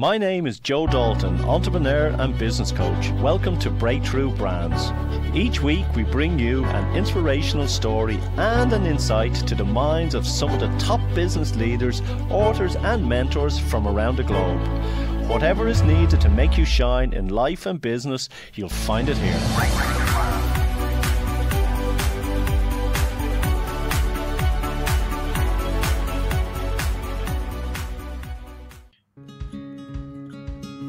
My name is Joe Dalton, entrepreneur and business coach. Welcome to Breakthrough Brands. Each week we bring you an inspirational story and an insight to the minds of some of the top business leaders, authors and mentors from around the globe. Whatever is needed to make you shine in life and business, you'll find it here.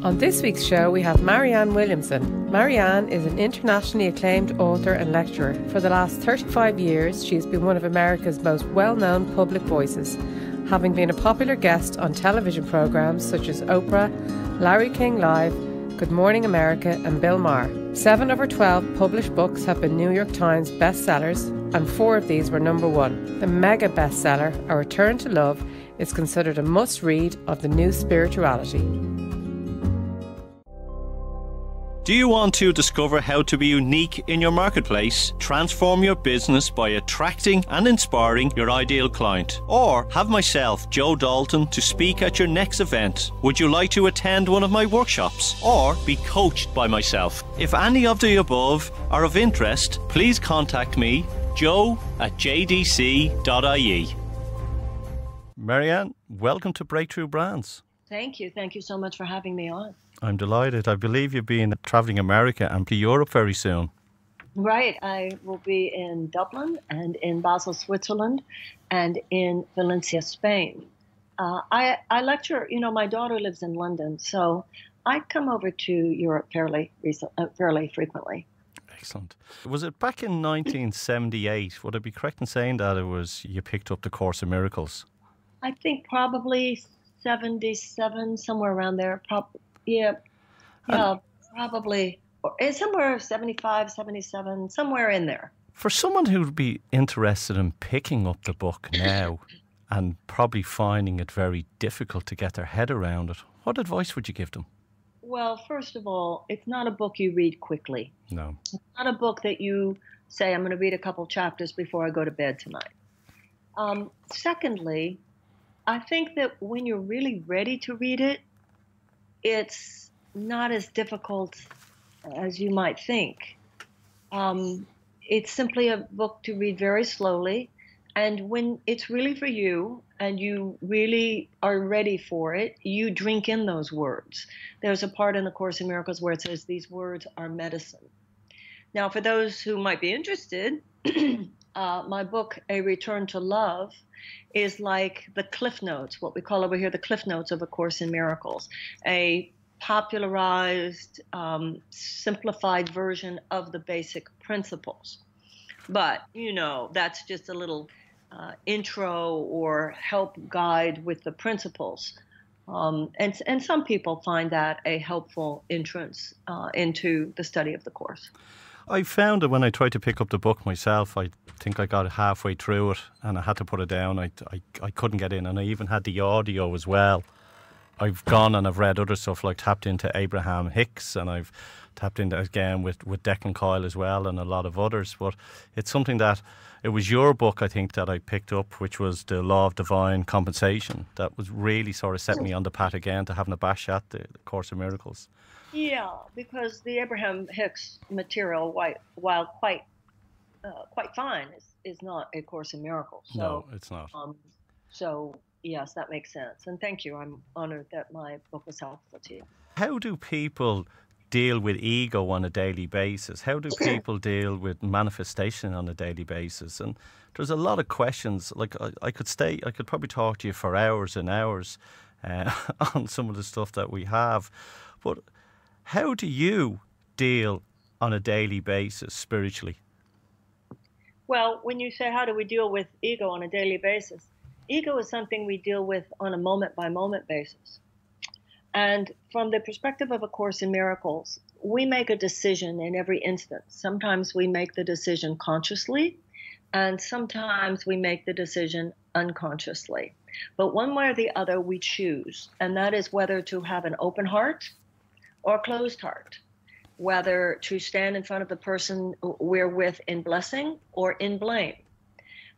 On this week's show, we have Marianne Williamson. Marianne is an internationally acclaimed author and lecturer. For the last 35 years, she has been one of America's most well-known public voices, having been a popular guest on television programs such as Oprah, Larry King Live, Good Morning America, and Bill Maher. 7 of her 12 published books have been New York Times bestsellers, and 4 of these were #1. The mega bestseller, A Return to Love, is considered a must-read of the new spirituality. Do you want to discover how to be unique in your marketplace, transform your business by attracting and inspiring your ideal client, or have myself, Joe Dalton, to speak at your next event? Would you like to attend one of my workshops or be coached by myself? If any of the above are of interest, please contact me, joe@jdc.ie. Marianne, welcome to Breakthrough Brands. Thank you. Thank you so much for having me on. I'm delighted. I believe you've been travelling America and to Europe very soon. Right. I will be in Dublin and in Basel, Switzerland and in Valencia, Spain. I lecture, you know, my daughter lives in London, so I come over to Europe fairly frequently. Excellent. Was it back in 1978? Would I be correct in saying that it was you picked up the Course in Miracles? I think probably 77, somewhere around there, probably. Yeah, probably somewhere 75, 77, somewhere in there. For someone who would be interested in picking up the book now and probably finding it very difficult to get their head around it, what advice would you give them? Well, first of all, it's not a book you read quickly. No. It's not a book that you say, I'm going to read a couple chapters before I go to bed tonight. Secondly, I think that when you're really ready to read it, it's not as difficult as you might think. It's simply a book to read very slowly. And when it's really for you and you really are ready for it, you drink in those words. There's a part in the Course in Miracles where it says these words are medicine. Now, for those who might be interested, my book, A Return to Love, is like the Cliff Notes, what we call over here the Cliff Notes of A Course in Miracles, a popularized, simplified version of the basic principles. But, you know, that's just a little intro or help guide with the principles. And some people find that a helpful entrance into the study of the Course. I found that when I tried to pick up the book myself, I think I got halfway through it and I had to put it down. I couldn't get in, and I even had the audio as well. I've gone and I've read other stuff, like tapped into Abraham Hicks, and I've tapped into again with Declan Coyle as well, and a lot of others. But it's something that, it was your book, I think, that I picked up, which was The Law of Divine Compensation. That was really sort of set me on the path again to having a bash at the Course in Miracles. Yeah, because the Abraham Hicks material, while quite fine, is not A Course in Miracles. So, no, it's not. So, yes, that makes sense. And thank you. I'm honored that my book was helpful to you. How do people deal with ego on a daily basis? How do people deal with manifestation on a daily basis? And there's a lot of questions. Like, I could probably talk to you for hours and hours on some of the stuff that we have. But how do you deal on a daily basis spiritually? Well, when you say how do we deal with ego on a daily basis, ego is something we deal with on a moment-by-moment basis. And from the perspective of A Course in Miracles, we make a decision in every instance. Sometimes we make the decision consciously, and sometimes we make the decision unconsciously. But one way or the other, we choose, and that is whether to have an open heart or closed heart, whether to stand in front of the person we're with in blessing or in blame,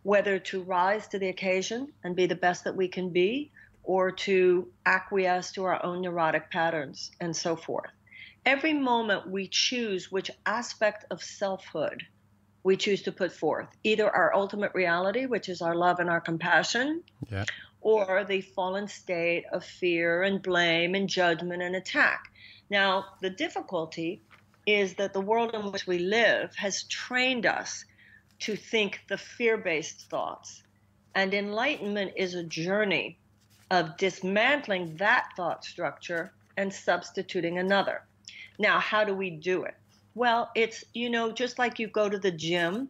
whether to rise to the occasion and be the best that we can be, or to acquiesce to our own neurotic patterns and so forth. Every moment we choose which aspect of selfhood we choose to put forth, either our ultimate reality, which is our love and our compassion, yeah, or the fallen state of fear and blame and judgment and attack. Now, the difficulty is that the world in which we live has trained us to think the fear-based thoughts. And enlightenment is a journey of dismantling that thought structure and substituting another. Now, how do we do it? Well, it's, you know, just like you go to the gym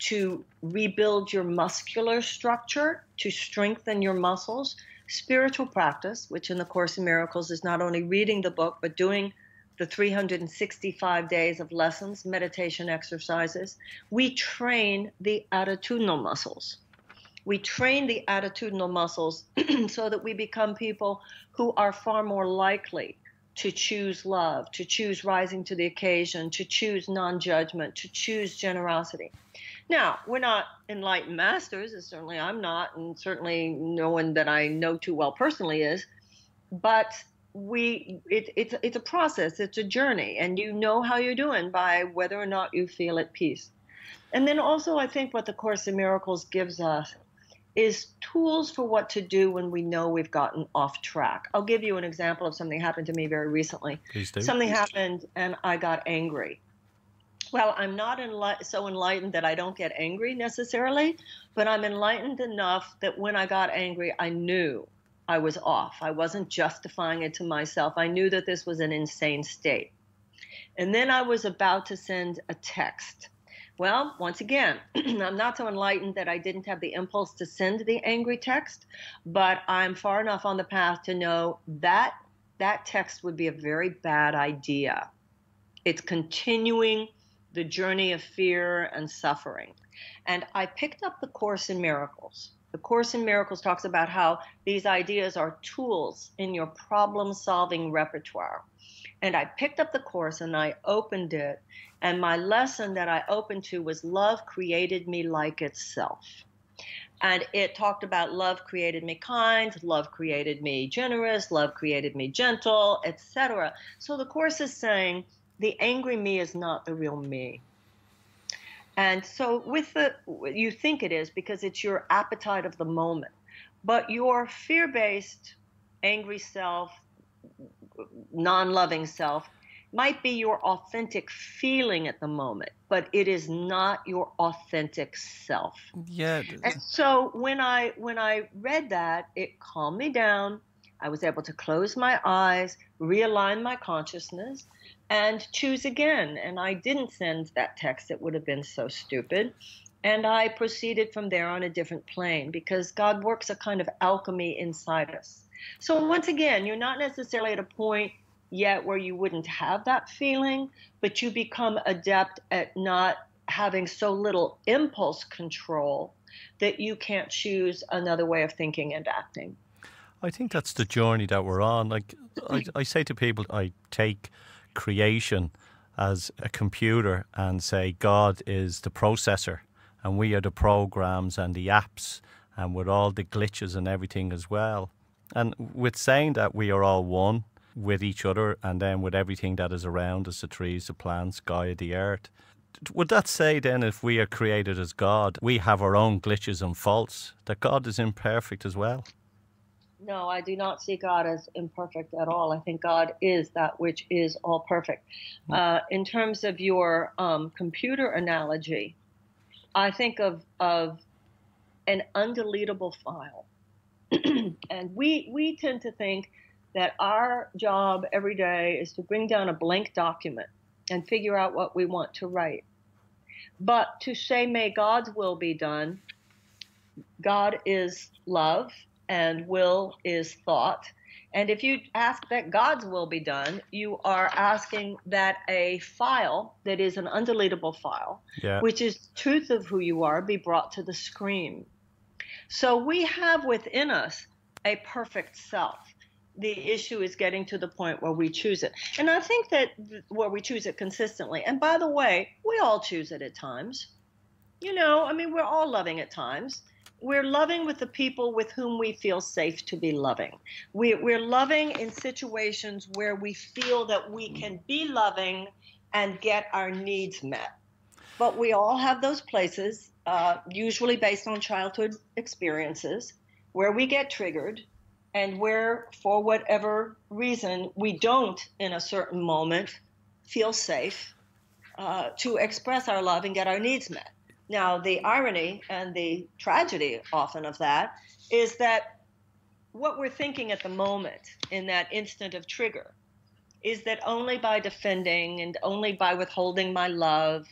to rebuild your muscular structure, to strengthen your muscles, spiritual practice, which in the Course in Miracles is not only reading the book, but doing the 365 days of lessons, meditation exercises. We train the attitudinal muscles. We train the attitudinal muscles so that we become people who are far more likely to choose love, to choose rising to the occasion, to choose non-judgment, to choose generosity. Now, we're not enlightened masters, and certainly I'm not, and certainly no one that I know too well personally is, but it's a process, it's a journey, and you know how you're doing by whether or not you feel at peace. And then also I think what the Course in Miracles gives us is tools for what to do when we know we've gotten off track. I'll give you an example of something happened to me very recently. Please do. Something happened and I got angry. Well, I'm not so enlightened that I don't get angry necessarily, but I'm enlightened enough that when I got angry, I knew I was off. I wasn't justifying it to myself. I knew that this was an insane state. And then I was about to send a text. Well, once again, I'm not so enlightened that I didn't have the impulse to send the angry text, but I'm far enough on the path to know that that text would be a very bad idea. It's continuing the journey of fear and suffering. And I picked up the Course in Miracles. The Course in Miracles talks about how these ideas are tools in your problem-solving repertoire. And I picked up the Course and I opened it. And my lesson that I opened to was love created me like itself. And it talked about love created me kind, love created me generous, love created me gentle, etc. So the Course is saying the angry me is not the real me. And so with the, you think it is because it's your appetite of the moment. But your fear-based, angry self, non-loving self, might be your authentic feeling at the moment, but it is not your authentic self. Yeah. And so when I read that, it calmed me down. I was able to close my eyes, realign my consciousness, and choose again. And I didn't send that text. It would have been so stupid. And I proceeded from there on a different plane because God works a kind of alchemy inside us. So once again, you're not necessarily at a point yet where you wouldn't have that feeling, but you become adept at not having so little impulse control that you can't choose another way of thinking and acting. I think that's the journey that we're on. Like I say to people, I take creation as a computer and say God is the processor and we are the programs and the apps and with all the glitches and everything as well. And with saying that we are all one with each other and then with everything that is around us, the trees, the plants, Gaia, the earth. Would that say then if we are created as God, we have our own glitches and faults, that God is imperfect as well? No, I do not see God as imperfect at all. I think God is that which is all perfect. In terms of your computer analogy, I think of an undeletable file. And we tend to think that our job every day is to bring down a blank document and figure out what we want to write. But to say, may God's will be done, God is love and will is thought. And if you ask that God's will be done, you are asking that a file that is an undeletable file, yeah, which is the truth of who you are, be brought to the screen. So we have within us a perfect self. The issue is getting to the point where we choose it. And I think that where we choose it consistently. And by the way, we all choose it at times. You know, I mean, we're all loving at times. We're loving with the people with whom we feel safe to be loving. We're loving in situations where we feel that we can be loving and get our needs met. But we all have those places, usually based on childhood experiences, where we get triggered and where, for whatever reason, we don't, in a certain moment, feel safe to express our love and get our needs met. Now, the irony and the tragedy often of that is that what we're thinking at the moment in that instant of trigger is that only by defending and only by withholding my love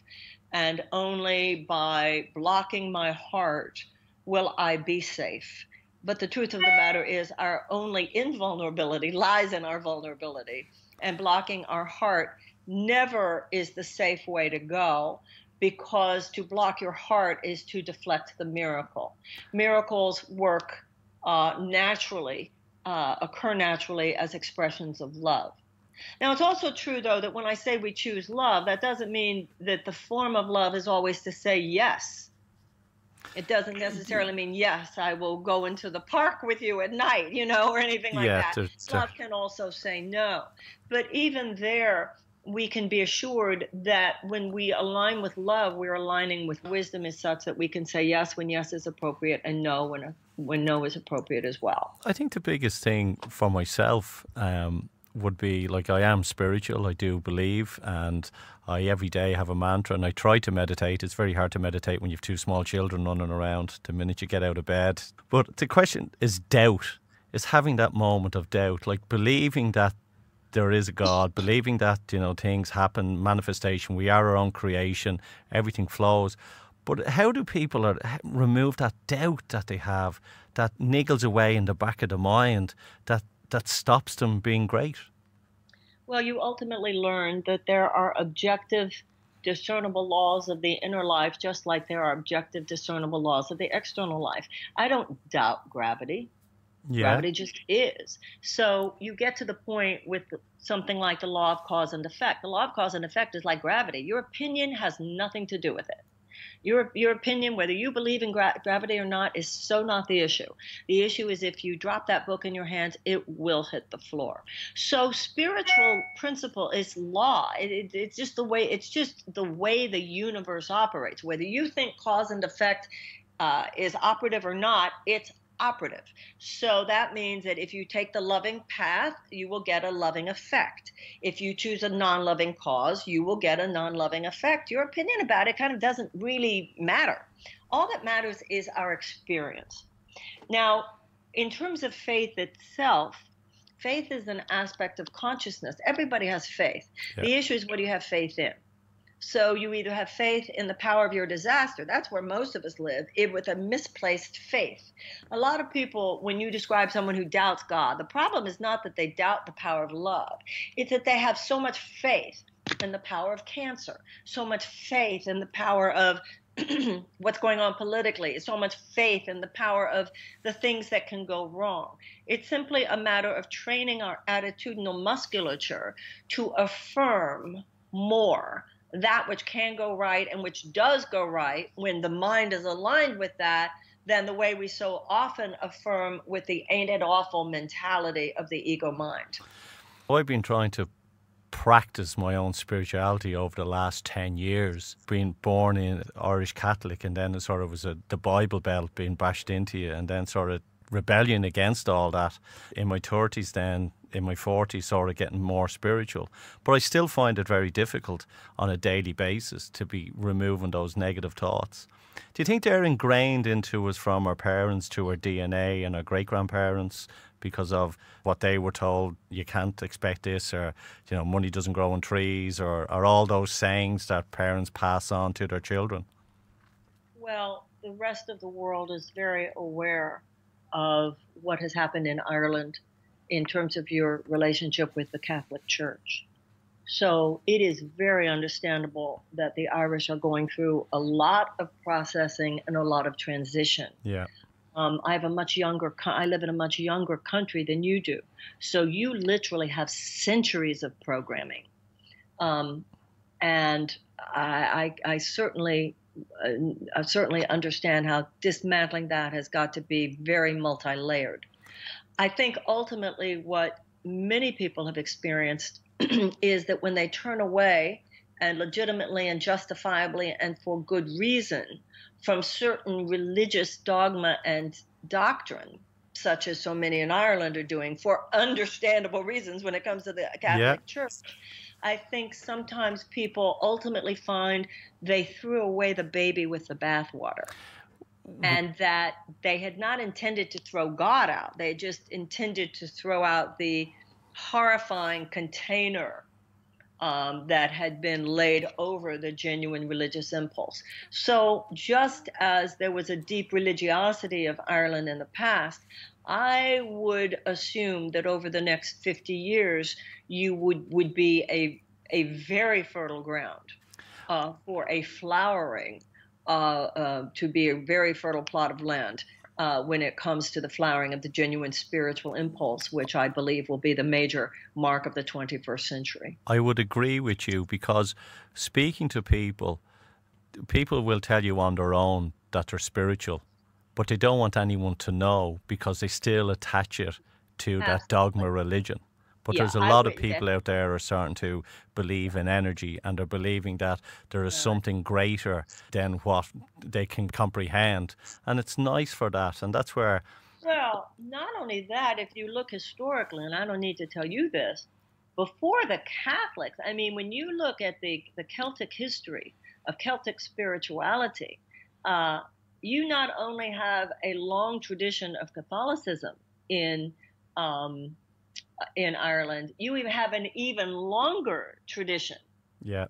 and only by blocking my heart will I be safe. But the truth of the matter is our only invulnerability lies in our vulnerability, and blocking our heart never is the safe way to go, because to block your heart is to deflect the miracle. Miracles work naturally, occur naturally as expressions of love. Now, it's also true, though, that when I say we choose love, that doesn't mean that the form of love is always to say yes. It doesn't necessarily mean, yes, I will go into the park with you at night, you know, or anything like that. Love can also say no. But even there, we can be assured that when we align with love, we're aligning with wisdom, is such that we can say yes when yes is appropriate and no when no is appropriate as well. I think the biggest thing for myself would be, like, I am spiritual, I do believe, and I every day have a mantra and I try to meditate. It's very hard to meditate when you have two small children running around the minute you get out of bed. But the question is doubt, is having that moment of doubt, like believing that there is a God, believing that, you know, things happen, manifestation, we are our own creation, everything flows. But how do people remove that doubt that they have, that niggles away in the back of the mind, that stops them being great? Well, you ultimately learn that there are objective, discernible laws of the inner life, just like there are objective, discernible laws of the external life. I don't doubt gravity. Yeah. Gravity just is. So you get to the point with something like the law of cause and effect. The law of cause and effect is like gravity. Your opinion has nothing to do with it. Your opinion, whether you believe in gravity or not, is so not the issue. The issue is if you drop that book in your hands, it will hit the floor. So spiritual principle is law. It's just the way. It's just the way the universe operates. Whether you think cause and effect is operative or not, it's operative. So that means that if you take the loving path, you will get a loving effect. If you choose a non-loving cause, you will get a non-loving effect. Your opinion about it kind of doesn't really matter. All that matters is our experience. Now, in terms of faith itself, faith is an aspect of consciousness. Everybody has faith. Yeah. The issue is, what do you have faith in? So you either have faith in the power of your disaster. That's where most of us live, with a misplaced faith. A lot of people, when you describe someone who doubts God, the problem is not that they doubt the power of love. It's that they have so much faith in the power of cancer, so much faith in the power of what's going on politically, so much faith in the power of the things that can go wrong. It's simply a matter of training our attitudinal musculature to affirm more that which can go right and which does go right when the mind is aligned with that, than the way we so often affirm with the ain't it awful mentality of the ego mind. I've been trying to practice my own spirituality over the last 10 years, being born in Irish Catholic, and then it sort of was the Bible Belt being bashed into you, and then sort of rebellion against all that. In my 30s then, in my 40s, sort of getting more spiritual. But I still find it very difficult on a daily basis to be removing those negative thoughts. Do you think they're ingrained into us from our parents to our DNA and our great-grandparents because of what they were told, you can't expect this, or, you know, money doesn't grow on trees, or all those sayings that parents pass on to their children? Well, the rest of the world is very aware of what has happened in Ireland in terms of your relationship with the Catholic Church. So it is very understandable that the Irish are going through a lot of processing and a lot of transition. Yeah. I live in a much younger country than you do. So you literally have centuries of programming. And I certainly I certainly understand how dismantling that has got to be very multi-layered. I think ultimately what many people have experienced is that when they turn away, and legitimately and justifiably and for good reason, from certain religious dogma and doctrine, such as so many in Ireland are doing for understandable reasons when it comes to the Catholic Church, I think sometimes people ultimately find they threw away the baby with the bathwater, and that they had not intended to throw God out. They just intended to throw out the horrifying container that had been laid over the genuine religious impulse. So just as there was a deep religiosity of Ireland in the past, I would assume that over the next 50 years, you would be a very fertile ground for a flowering, to be a very fertile plot of land when it comes to the flowering of the genuine spiritual impulse, which I believe will be the major mark of the 21st century. I would agree with you, because speaking to people, people will tell you on their own that they're spiritual, but they don't want anyone to know because they still attach it to that dogma religion. But there's a lot of people out there are starting to believe in energy, and they're believing that there is something greater than what they can comprehend. And it's nice for that. And that's where... Well, not only that, if you look historically, and I don't need to tell you this, before the Catholics, I mean, when you look at the Celtic history of Celtic spirituality, you not only have a long tradition of Catholicism in Ireland, you even have an even longer tradition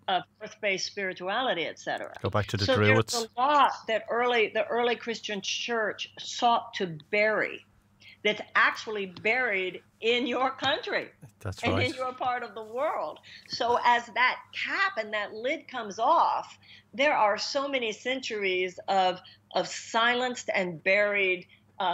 of earth-based spirituality, etc. Go back to the Druids. So there's a lot that the early Christian church sought to bury that's actually buried in your country. That's right. And in your part of the world. So as that cap and that lid comes off, there are so many centuries of silenced and buried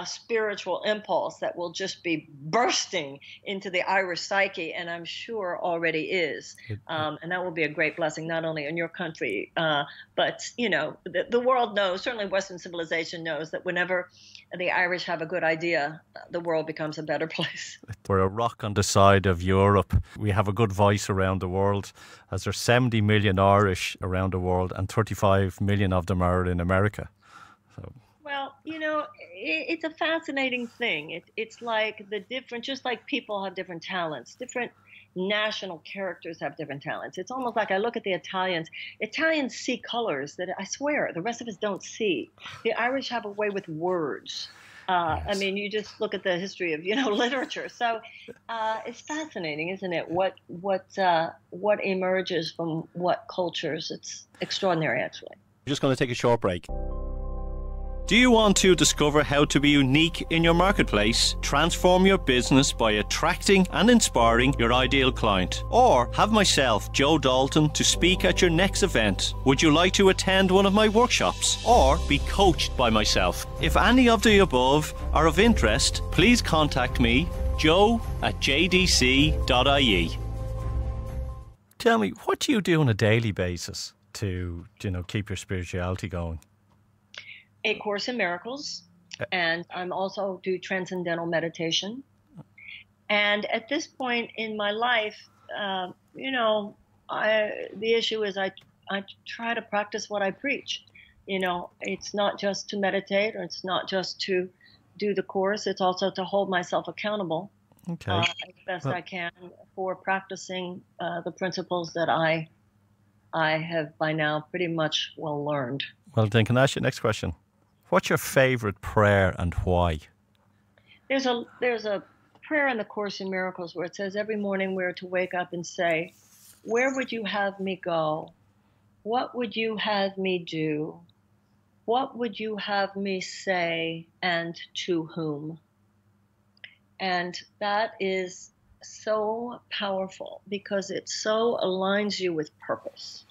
spiritual impulse that will just be bursting into the Irish psyche, and I'm sure already is. And that will be a great blessing, not only in your country, but, you know, the world knows, certainly Western civilization knows, that whenever the Irish have a good idea, the world becomes a better place. We're a rock on the side of Europe. We have a good voice around the world, as there's 70 million Irish around the world, and 35 million of them are in America. So... Well, you know, it's a fascinating thing. It's like the different, just like people have different talents, different national characters have different talents. It's almost like I look at the Italians. Italians see colors that I swear the rest of us don't see. The Irish have a way with words. I mean, you just look at the history of, you know, literature. So it's fascinating, isn't it? What emerges from what cultures? It's extraordinary, actually. We're just going to take a short break. Do you want to discover how to be unique in your marketplace, transform your business by attracting and inspiring your ideal client, or have myself, Joe Dalton, to speak at your next event? Would you like to attend one of my workshops or be coached by myself? If any of the above are of interest, please contact me, joe@jdc.ie. Tell me, what do you do on a daily basis to, you know, keep your spirituality going? A Course in Miracles, and I'm also do transcendental meditation. And at this point in my life, you know, the issue is I try to practice what I preach. You know, it's not just to meditate, or it's not just to do the Course. It's also to hold myself accountable as best I can for practicing the principles that I have by now pretty much well learned. Well, then, can I ask you the next question? What's your favorite prayer and why? There's a prayer in the Course in Miracles where it says every morning we're to wake up and say, where would you have me go? What would you have me do? What would you have me say, and to whom? And that is so powerful because it so aligns you with purpose.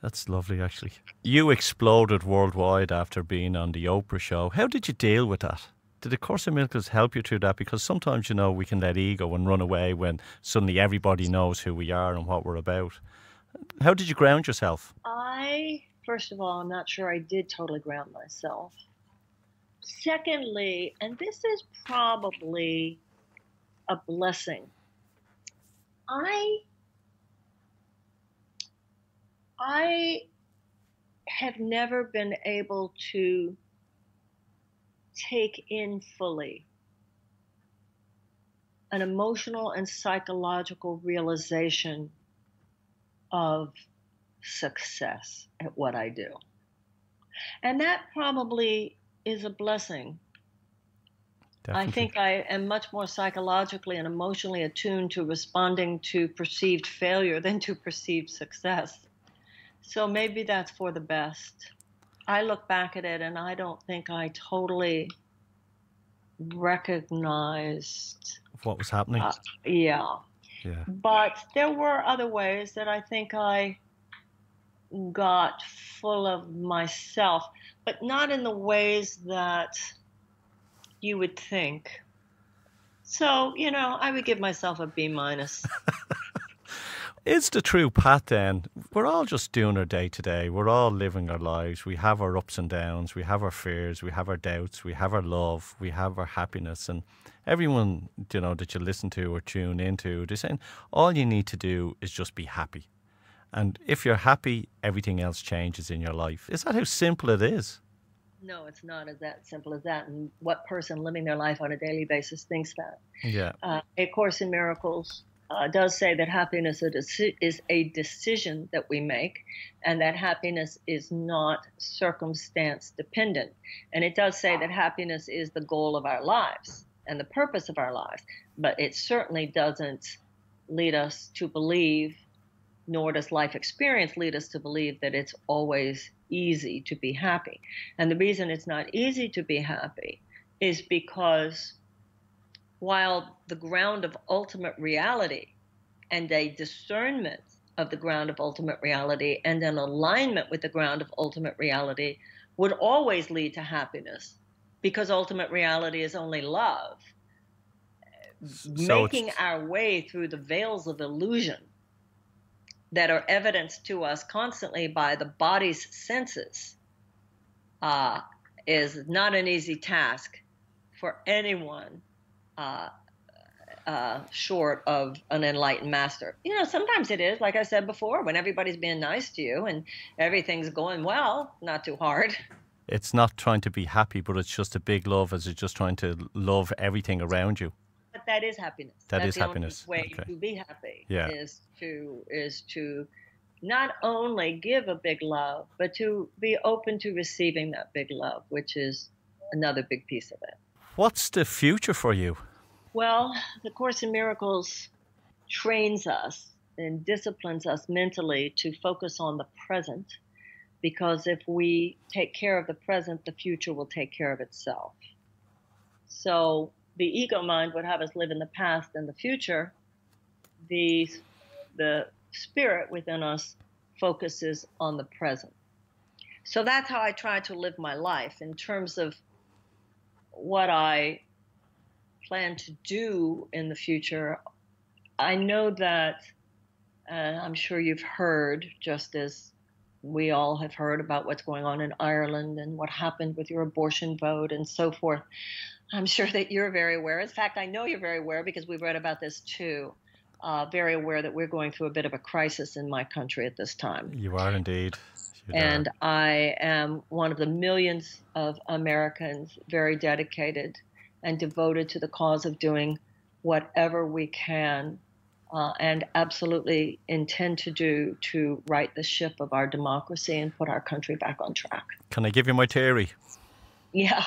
That's lovely, actually. You exploded worldwide after being on the Oprah show. How did you deal with that? Did A Course in Miracles help you through that? Because sometimes, you know, we can let ego and run away when suddenly everybody knows who we are and what we're about. How did you ground yourself? I first of all, I'm not sure I did totally ground myself. Secondly, and this is probably a blessing, I have never been able to take in fully an emotional and psychological realization of success at what I do. And that probably is a blessing. Definitely. I think I am much more psychologically and emotionally attuned to responding to perceived failure than to perceived success. So maybe that's for the best. I look back at it and I don't think I totally recognized what was happening. Yeah. But there were other ways that I think I got full of myself, but not in the ways that you would think. So, you know, I would give myself a B-. It's the true path then. We're all just doing our day-to-day. We're all living our lives. We have our ups and downs. We have our fears. We have our doubts. We have our love. We have our happiness. And everyone, you know, that you listen to or tune into, they're saying all you need to do is just be happy. And if you're happy, everything else changes in your life. Is that how simple it is? No, it's not as that simple as that. And what person living their life on a daily basis thinks that? Yeah. A Course in Miracles does say that happiness is a decision that we make, and that happiness is not circumstance dependent. And it does say that happiness is the goal of our lives and the purpose of our lives, but it certainly doesn't lead us to believe, nor does life experience lead us to believe, that it's always easy to be happy. And the reason it's not easy to be happy is because while the ground of ultimate reality and a discernment of the ground of ultimate reality and an alignment with the ground of ultimate reality would always lead to happiness, because ultimate reality is only love. So making our way through the veils of illusion that are evidenced to us constantly by the body's senses is not an easy task for anyone short of an enlightened master. You know, sometimes it is, like I said before, when everybody's being nice to you and everything's going well, not too hard. It's not trying to be happy, but it's just a big love, as it's just trying to love everything around you. But that is happiness. That's the happiness. Only way to be happy is to not only give a big love, but to be open to receiving that big love, which is another big piece of it. What's the future for you? Well, the Course in Miracles trains us and disciplines us mentally to focus on the present, because if we take care of the present, the future will take care of itself. So the ego mind would have us live in the past and the future. The spirit within us focuses on the present. So that's how I try to live my life in terms of what I plan to do in the future. I know that, and I'm sure you've heard, just as we all have heard, about what's going on in Ireland and what happened with your abortion vote and so forth. I'm sure that you're very aware. In fact, I know you're very aware, because we've read about this too. Very aware that we're going through a bit of a crisis in my country at this time. You are indeed. And I am one of the millions of Americans very dedicated and devoted to the cause of doing whatever we can and absolutely intend to do to right the ship of our democracy and put our country back on track. Can I give you my theory? Yeah.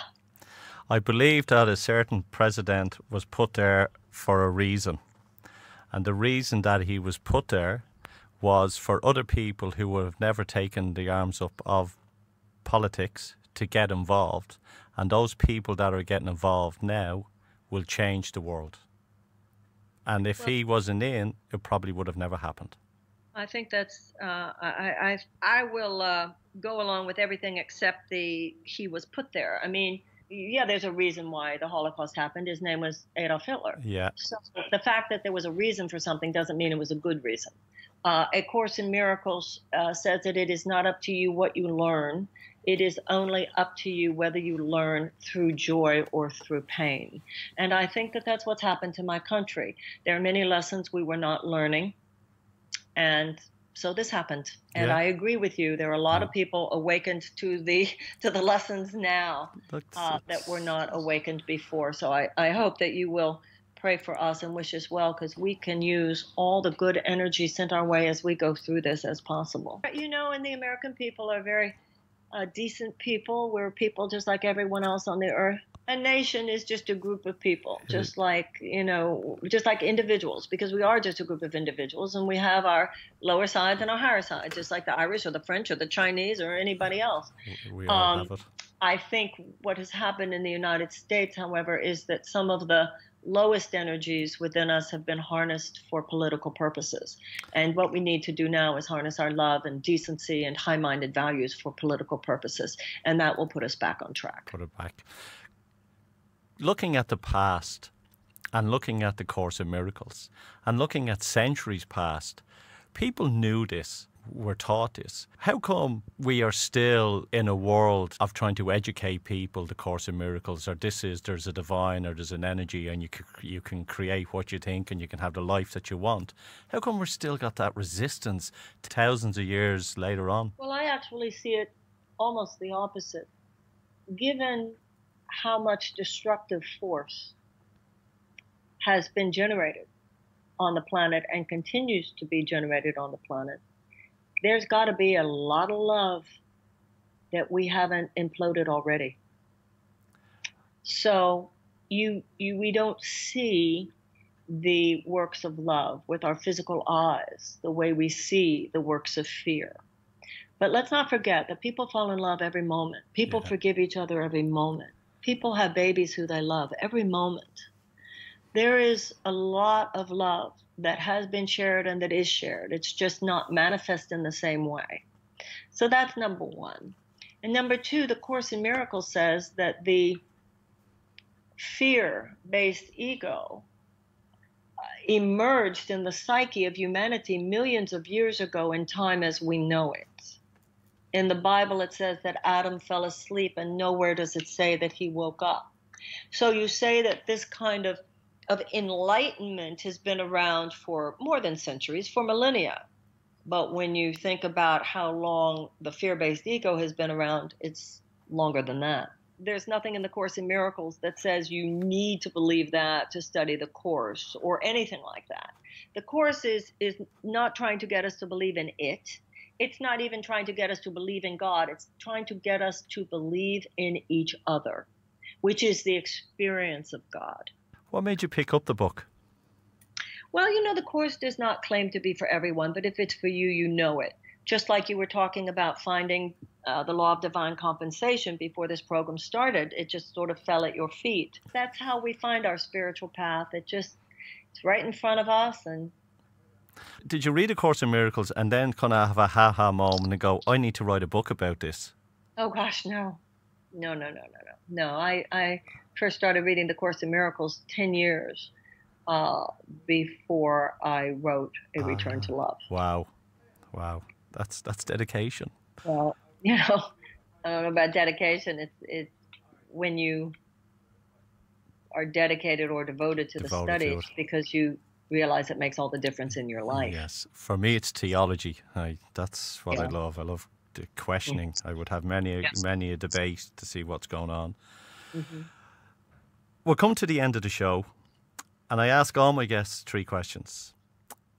I believe that a certain president was put there for a reason. And the reason that he was put there was for other people who would have never taken the arms up of politics to get involved. And those people that are getting involved now will change the world. And if he wasn't in, it probably would have never happened. I think that's, I will go along with everything except he was put there. I mean, yeah, there's a reason why the Holocaust happened. His name was Adolf Hitler. Yeah. So the fact that there was a reason for something doesn't mean it was a good reason. A Course in Miracles says that it is not up to you what you learn. It is only up to you whether you learn through joy or through pain. And I think that that's what's happened to my country. There are many lessons we were not learning. And so this happened. And yeah. I agree with you. There are a lot of people awakened to the lessons now that were not awakened before. So I hope that you will pray for us and wish us well, because we can use all the good energy sent our way as we go through this as possible. You know, and the American people are very decent people. We're people just like everyone else on the earth. A nation is just a group of people, just like, you know, just like individuals, because we are just a group of individuals, and we have our lower side and our higher side, just like the Irish or the French or the Chinese or anybody else. We all have it. I think what has happened in the United States, however, is that some of the lowest energies within us have been harnessed for political purposes. And what we need to do now is harness our love and decency and high-minded values for political purposes, and that will put us back on track. Put it back. Looking at the past and looking at the Course in Miracles and looking at centuries past, people knew this, were taught this. How come we are still in a world of trying to educate people the Course in Miracles, or this is, there's a divine, or there's an energy, and you can create what you think and you can have the life that you want? How come we're still got that resistance thousands of years later on? Well, I actually see it almost the opposite. Given how much destructive force has been generated on the planet and continues to be generated on the planet, there's got to be a lot of love that we haven't imploded already. So we don't see the works of love with our physical eyes the way we see the works of fear. But let's not forget that people fall in love every moment. People forgive each other every moment. People have babies who they love every moment. There is a lot of love that has been shared and that is shared. It's just not manifest in the same way. So that's number one. And number two, the Course in Miracles says that the fear-based ego emerged in the psyche of humanity millions of years ago in time as we know it. In the Bible, it says that Adam fell asleep, and nowhere does it say that he woke up. So you say that this kind of enlightenment has been around for more than centuries, for millennia. But when you think about how long the fear-based ego has been around, it's longer than that. There's nothing in the Course in Miracles that says you need to believe that to study the Course or anything like that. The Course is not trying to get us to believe in it. It's not even trying to get us to believe in God. It's trying to get us to believe in each other, which is the experience of God. What made you pick up the book? Well, you know, the Course does not claim to be for everyone, but if it's for you, you know it. Just like you were talking about finding the Law of Divine Compensation before this program started, it just sort of fell at your feet. That's how we find our spiritual path. It's right in front of us. And did you read A Course in Miracles and then kind of have a ha-ha moment and go, I need to write a book about this? Oh, gosh, no. No. I first started reading The Course in Miracles 10 years before I wrote A Return to Love. Wow. Wow. That's dedication. Well, you know, I don't know about dedication. It's when you are dedicated or devoted to the studies, because you realize it makes all the difference in your life. Yes. For me, it's theology. That's what I love. I love the questioning. I would have many a debate to see what's going on. We'll come to the end of the show, and I ask all my guests 3 questions.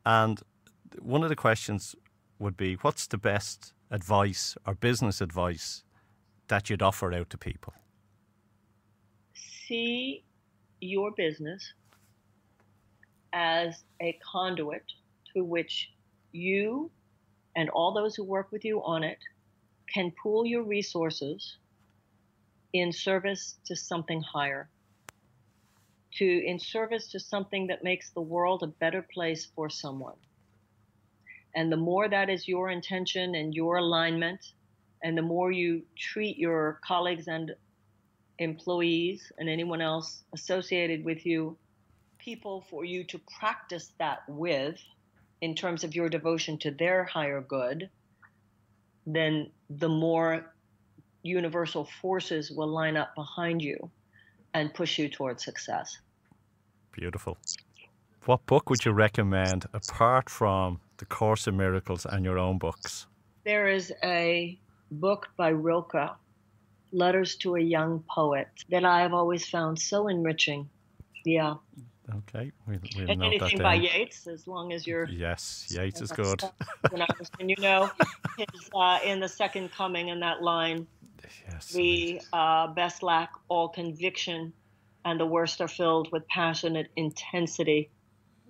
And one of the questions would be, what's the best advice or business advice that you'd offer out to people? See your business as a conduit through which you and all those who work with you on it can pool your resources in service to something higher, in service to something that makes the world a better place for someone. And the more that is your intention and your alignment, and the more you treat your colleagues and employees and anyone else associated with you, people for you to practice that with in terms of your devotion to their higher good, then the more universal forces will line up behind you and push you towards success. Beautiful. What book would you recommend apart from The Course in Miracles and your own books? There is a book by Rilke, Letters to a Young Poet, that I have always found so enriching. Yeah. Okay. We'll and anything by Yeats, as long as you're... Yes, Yeats is good. And you know, his, in The Second Coming, in that line, yes, we best lack all conviction, and the worst are filled with passionate intensity.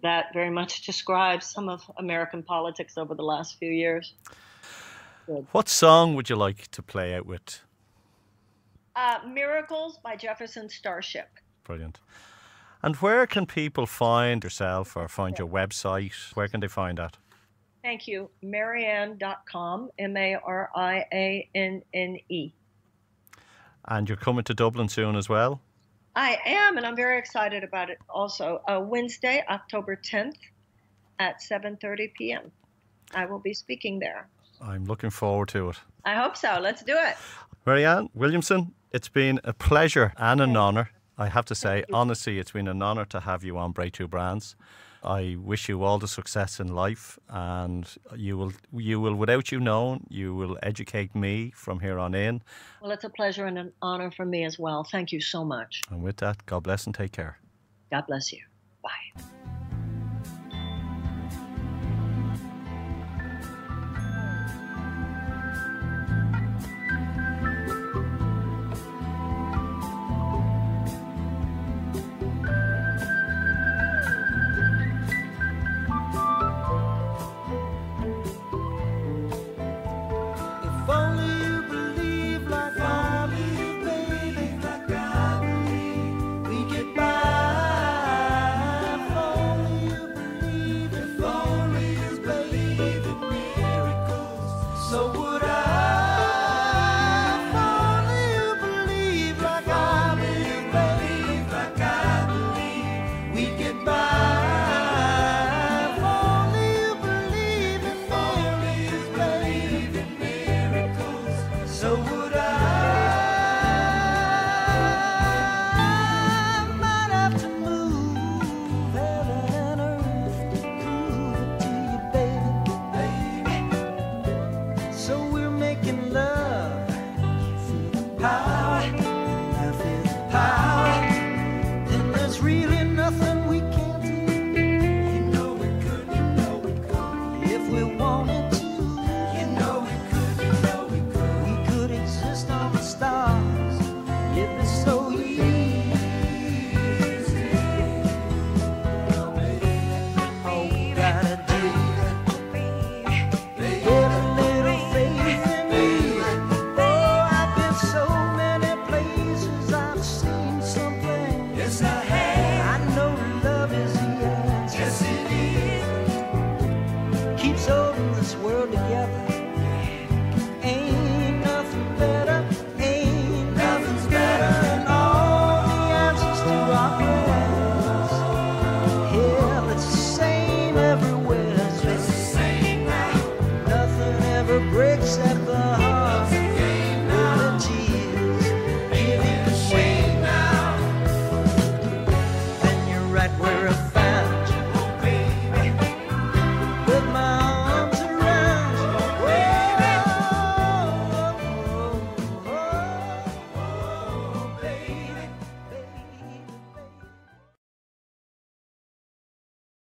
That very much describes some of American politics over the last few years. Good. What song would you like to play out with? Miracles by Jefferson Starship. Brilliant. And where can people find yourself or find your website? Where can they find that? Thank you. Marianne.com, M-A-R-I-A-N-N-E. And you're coming to Dublin soon as well? I am, and I'm very excited about it also. Wednesday, October 10th at 7:30 p.m. I will be speaking there. I'm looking forward to it. I hope so. Let's do it. Marianne Williamson, it's been a pleasure and an honour. I have to say, honestly, it's been an honour to have you on Breakthrough Brands. I wish you all the success in life, and you will, without you knowing, you will educate me from here on in. Well, it's a pleasure and an honor for me as well. Thank you so much. And with that, God bless and take care. God bless you. Bye.